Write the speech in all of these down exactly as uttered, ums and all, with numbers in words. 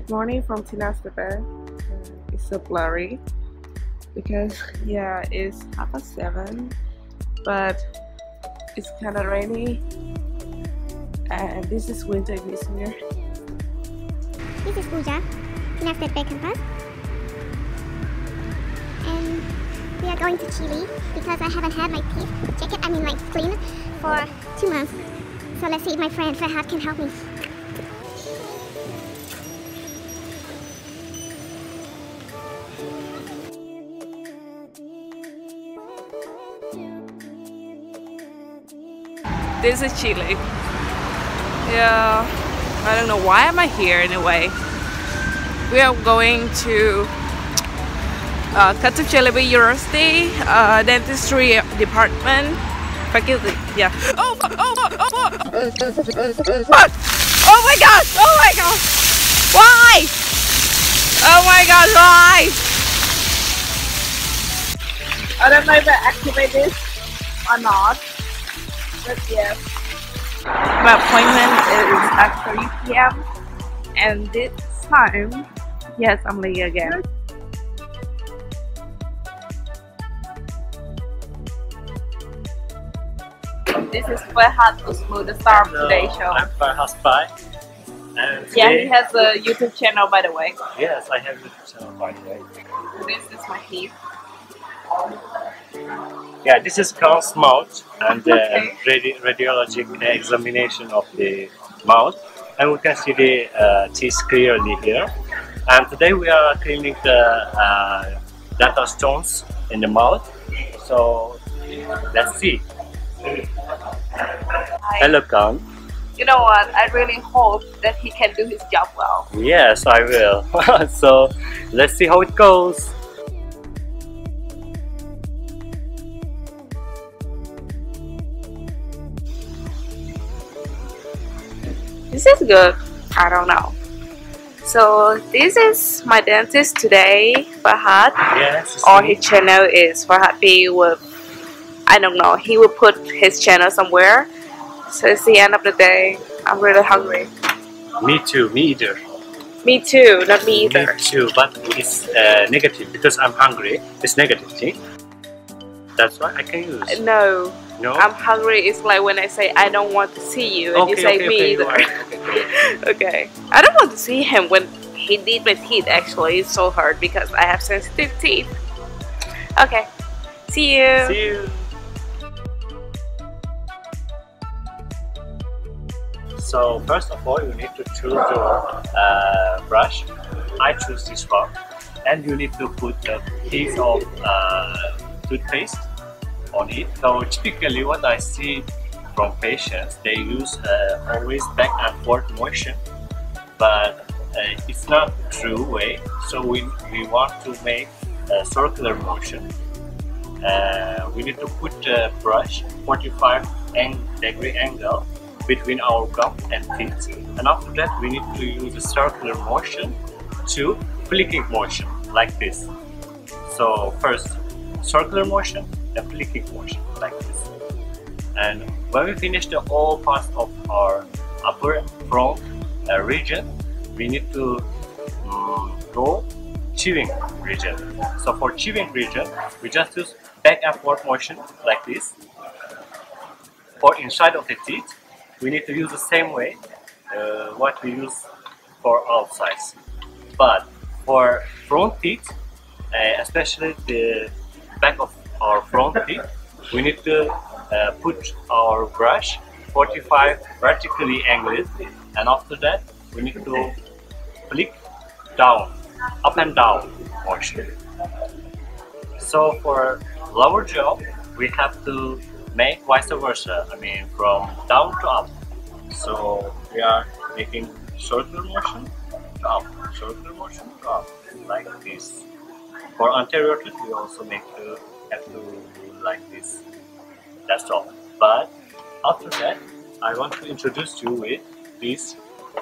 Good morning from Tınaztepe. Uh, it's so blurry because yeah, it's half past seven, but it's kind of rainy, and this is winter in Izmir. This is Buca, Tınaztepe campus, and we are going to Chile because I haven't had my teeth checked. I mean, like clean for two months. So let's see if my friend Ferhat can help me. This is Chile. Yeah, I don't know why am I here anyway. We are going to uh, Kâtip Çelebi University, uh, dentistry department. Faculty. Yeah. Oh! Oh! Oh! Oh! Oh my God! Oh my God! Why? Oh my God! Why? I don't know if I activate this or not. But yes, my appointment is at three p m and this time, yes, I'm late again. This is Ferhat Uslu, the star of today's show. I'm Ferhat Spy. And today, yeah, he has a YouTube channel, by the way. Yes, I have a YouTube channel, by the way. This is my teeth. Yeah, this is called mouth and uh, okay. radi radiologic examination of the mouth, and we can see the uh, teeth clearly here. And today we are cleaning the uh, dental stones in the mouth. So let's see. I, Hello, Khan. You know what? I really hope that he can do his job well. Yes, I will. So let's see how it goes. This is good. I don't know. So this is my dentist today, Ferhat. Yes. Or his channel is Ferhat B. Will, I don't know. He will put his channel somewhere. So it's the end of the day. I'm really hungry. Me too. Me either. Me too. Not me either. Me too. But it's uh, negative because I'm hungry. It's negative. See? That's why I can use. No. No? I'm hungry. It's like when I say I don't want to see you, and okay, you say okay, me okay, either. Right. Okay. Okay. I don't want to see him when he did my teeth. Actually, it's so hard because I have sensitive teeth. Okay. See you. See you. So first of all, you need to choose your uh, brush. I choose this one, and you need to put a piece of uh, toothpaste on it. So typically what I see from patients, they use uh, always back and forth motion, but uh, it's not true way. So we, we want to make a circular motion. Uh, we need to put the brush forty-five degree angle between our gum and teeth, and after that we need to use a circular motion to flicking motion like this. So first circular motion, the flicking motion like this, and when we finish the all parts of our upper front uh, region, we need to um, go chewing region. So for chewing region, we just use back and forth motion like this. For inside of the teeth, we need to use the same way uh, what we use for outside. But for front teeth, uh, especially the back of our front teeth, we need to uh, put our brush forty-five vertically angled, and after that we need to flick down, up and down motion. So for lower jaw, we have to make vice versa, I mean from down to up. So we are making circular motion to up, circular motion to up, like this. For anterior teeth, we also make to have to do like this. That's all. But after that, I want to introduce you with this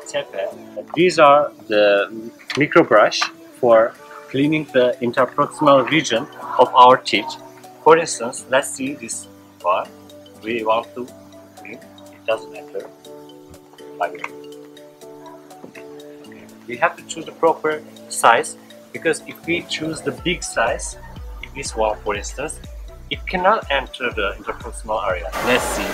tepe. These are the micro brush for cleaning the interproximal region of our teeth. For instance, let's see this one. We want to clean. It doesn't matter. I will. Okay. We have to choose the proper size, because if we choose the big size, this one for instance, it cannot enter the interpersonal area. Let's see.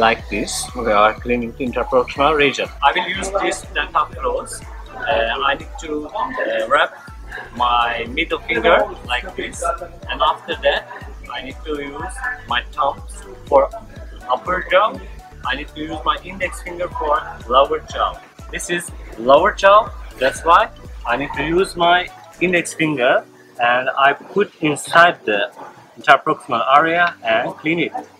Like this, we are cleaning the interpersonal region. I will use this dental clothes. Uh, I need to uh, wrap my middle finger like this, and after that I need to use my thumbs for upper jaw. I need to use my index finger for lower jaw. This is lower jaw, that's why I need to use my index finger, and I put inside the interproximal area and clean it.